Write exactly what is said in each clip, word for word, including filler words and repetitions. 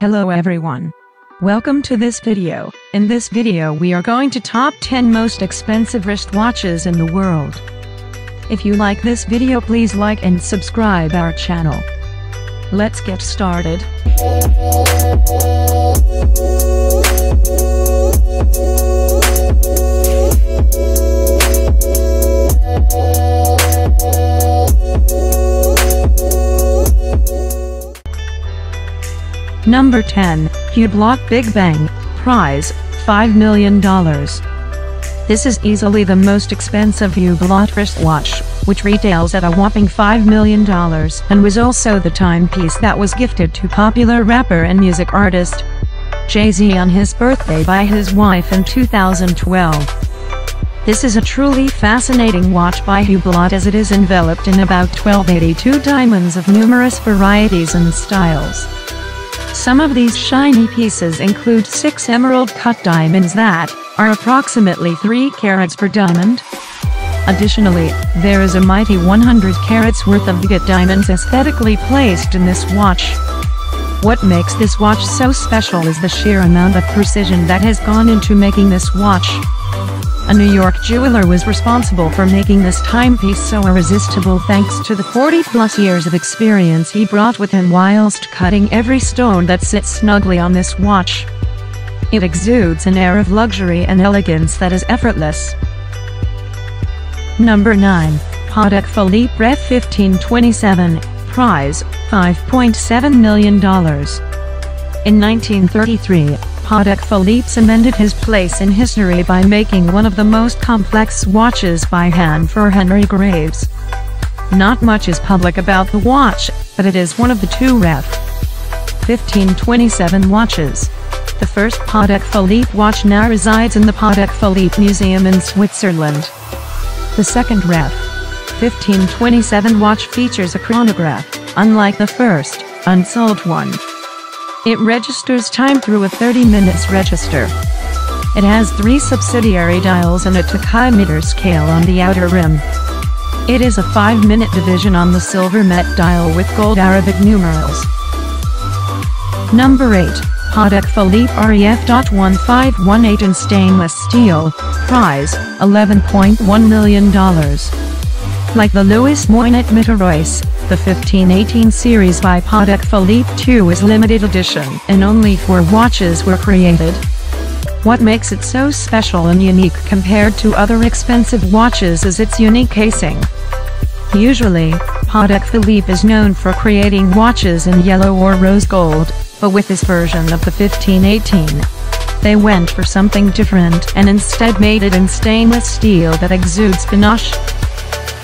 Hello everyone. Welcome to this video. In this video we are going to top ten most expensive wristwatches in the world. If you like this video, please like and subscribe our channel. Let's get started. Number ten, Hublot Big Bang, prize, five million dollars. This is easily the most expensive Hublot wristwatch, which retails at a whopping five million dollars and was also the timepiece that was gifted to popular rapper and music artist Jay-Z on his birthday by his wife in two thousand twelve. This is a truly fascinating watch by Hublot, as it is enveloped in about twelve eighty-two diamonds of numerous varieties and styles. Some of these shiny pieces include six emerald-cut diamonds that are approximately three carats per diamond. Additionally, there is a mighty one hundred carats worth of agate diamonds aesthetically placed in this watch. What makes this watch so special is the sheer amount of precision that has gone into making this watch. A New York jeweler was responsible for making this timepiece so irresistible thanks to the forty plus years of experience he brought with him whilst cutting every stone that sits snugly on this watch. It exudes an air of luxury and elegance that is effortless. Number nine, Patek Philippe F fifteen twenty-seven, prize, five point seven million dollars. In nineteen thirty-three, Patek Philippe cemented his place in history by making one of the most complex watches by hand for Henry Graves. Not much is public about the watch, but it is one of the two Rev fifteen twenty-seven watches. The first Patek Philippe watch now resides in the Patek Philippe Museum in Switzerland. The second Rev fifteen twenty-seven watch features a chronograph, unlike the first, unsold one. It registers time through a thirty minutes register. It has three subsidiary dials and a tachymeter scale on the outer rim. It is a five minute division on the silver met dial with gold Arabic numerals. Number eight, Patek Philippe R E F fifteen eighteen in stainless steel, prize, eleven point one million dollars. Like the Louis Moinet Mitteroyce, the fifteen eighteen series by Patek Philippe two is limited edition and only four watches were created. What makes it so special and unique compared to other expensive watches is its unique casing. Usually, Patek Philippe is known for creating watches in yellow or rose gold, but with this version of the fifteen eighteen, they went for something different and instead made it in stainless steel that exudes panache.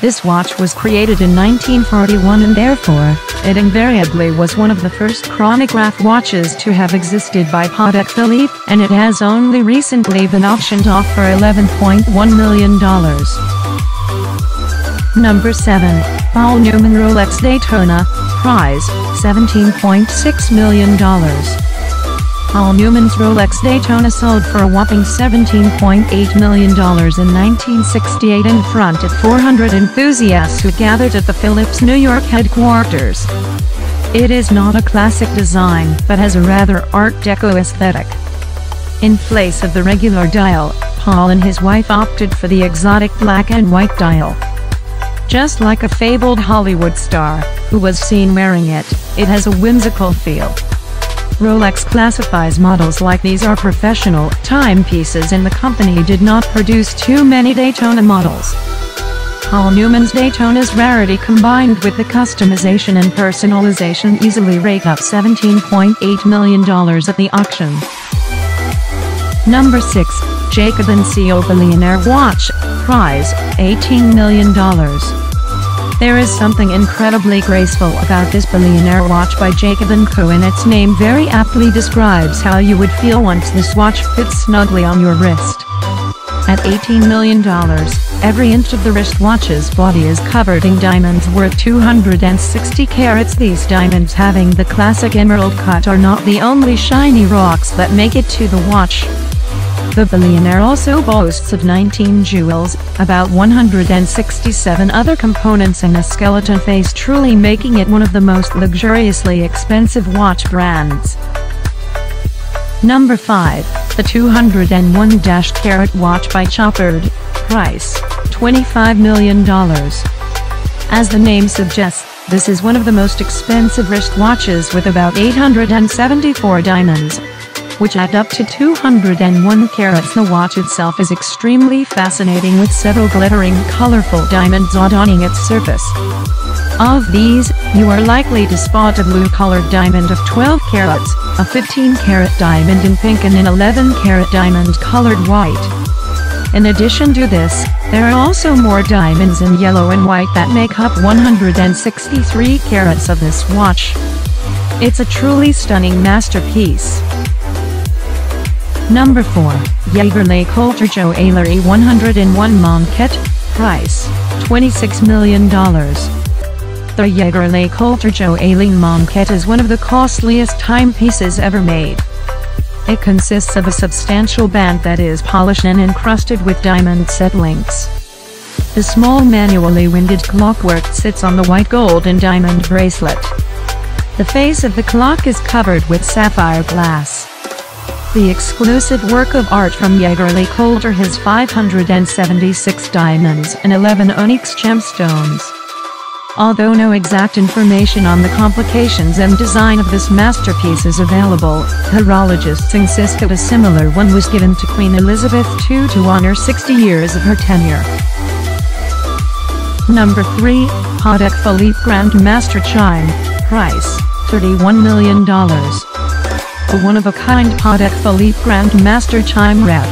This watch was created in nineteen forty-one and therefore, it invariably was one of the first chronograph watches to have existed by Patek Philippe, and it has only recently been auctioned off for eleven point one million dollars. Number seven, Paul Newman Rolex Daytona, prize, seventeen point six million dollars. Paul Newman's Rolex Daytona sold for a whopping seventeen point eight million dollars in nineteen sixty-eight in front of four hundred enthusiasts who gathered at the Philips New York headquarters. It is not a classic design but has a rather Art Deco aesthetic. In place of the regular dial, Paul and his wife opted for the exotic black and white dial. Just like a fabled Hollywood star, who was seen wearing it, it has a whimsical feel. Rolex classifies models like these are professional timepieces, and the company did not produce too many Daytona models. Paul Newman's Daytona's rarity combined with the customization and personalization easily rake up seventeen point eight million dollars at the auction. Number six, Jacob and Co. Billionaire Watch, prize, eighteen million dollars. There is something incredibly graceful about this billionaire watch by Jacob and Co, and its name very aptly describes how you would feel once this watch fits snugly on your wrist. At eighteen million dollars, every inch of the wristwatch's body is covered in diamonds worth two hundred sixty carats. These diamonds, having the classic emerald cut, are not the only shiny rocks that make it to the watch. The billionaire also boasts of nineteen jewels, about one hundred sixty-seven other components and a skeleton face, truly making it one of the most luxuriously expensive watch brands. Number five. The two oh one carat watch by Chopard. Price, twenty-five million dollars. As the name suggests, this is one of the most expensive wristwatches, with about eight hundred seventy-four diamonds, which add up to two hundred one carats. The watch itself is extremely fascinating, with several glittering colorful diamonds adorning its surface. Of these, you are likely to spot a blue-colored diamond of twelve carats, a fifteen carat diamond in pink, and an eleven carat diamond colored white. In addition to this, there are also more diamonds in yellow and white that make up one hundred sixty-three carats of this watch. It's a truly stunning masterpiece. Number four. Jaeger-LeCoultre Joaillerie one oh one Manquette. Price, twenty-six million dollars. The Jaeger-LeCoultre Joaillerie Manquette is one of the costliest timepieces ever made. It consists of a substantial band that is polished and encrusted with diamond set links. The small manually winded clockwork sits on the white gold and diamond bracelet. The face of the clock is covered with sapphire glass. The exclusive work of art from Jaeger-LeCoultre has five hundred seventy-six diamonds and eleven onyx gemstones. Although no exact information on the complications and design of this masterpiece is available, horologists insist that a similar one was given to Queen Elizabeth the Second to honor sixty years of her tenure. Number three. Patek Philippe Grand Master Chime. Price, thirty-one million dollars. A one-of-a-kind Patek Philippe Grand Master Chime Rev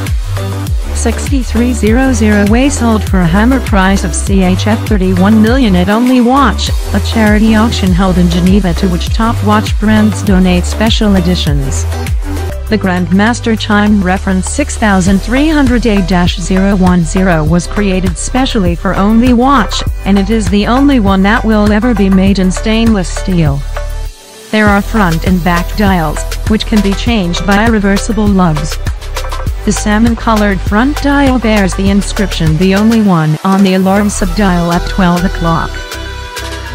sixty-three hundred sold for a hammer price of C H F thirty-one million dollars at Only Watch, a charity auction held in Geneva to which top watch brands donate special editions. The Grand Master Chime reference six three oh eight dash zero one zero was created specially for Only Watch, and it is the only one that will ever be made in stainless steel. There are front and back dials, which can be changed by reversible lugs. The salmon-colored front dial bears the inscription "The Only One" on the alarm sub-dial at twelve o'clock.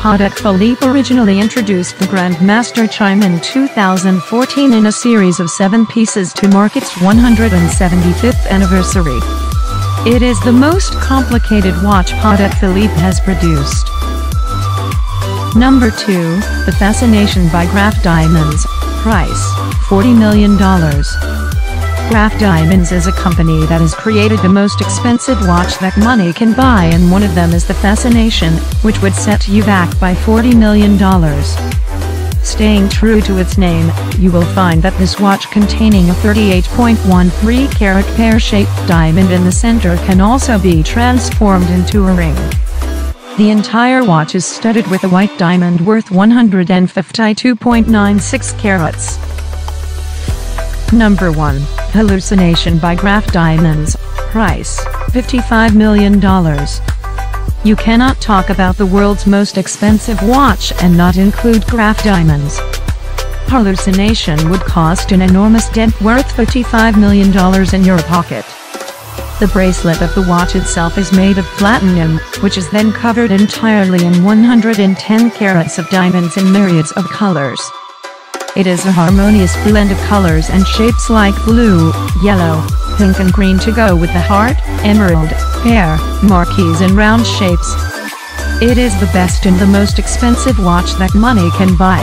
Patek Philippe originally introduced the Grand Master Chime in two thousand fourteen in a series of seven pieces to mark its one hundred seventy-fifth anniversary. It is the most complicated watch Patek Philippe has produced. Number two. The Fascination by Graff Diamonds. Price, forty million dollars. Graff Diamonds is a company that has created the most expensive watch that money can buy, and one of them is the Fascination, which would set you back by forty million dollars. Staying true to its name, you will find that this watch, containing a thirty-eight point one three carat pear-shaped diamond in the center, can also be transformed into a ring. The entire watch is studded with a white diamond worth one hundred fifty-two point nine six carats. Number one. Hallucination by Graff Diamonds. Price, fifty-five million dollars. You cannot talk about the world's most expensive watch and not include Graff Diamonds. Hallucination would cost an enormous dent worth fifty-five million dollars in your pocket. The bracelet of the watch itself is made of platinum, which is then covered entirely in one hundred ten carats of diamonds in myriads of colors. It is a harmonious blend of colors and shapes like blue, yellow, pink and green, to go with the heart, emerald, pear, marquise and round shapes. It is the best and the most expensive watch that money can buy.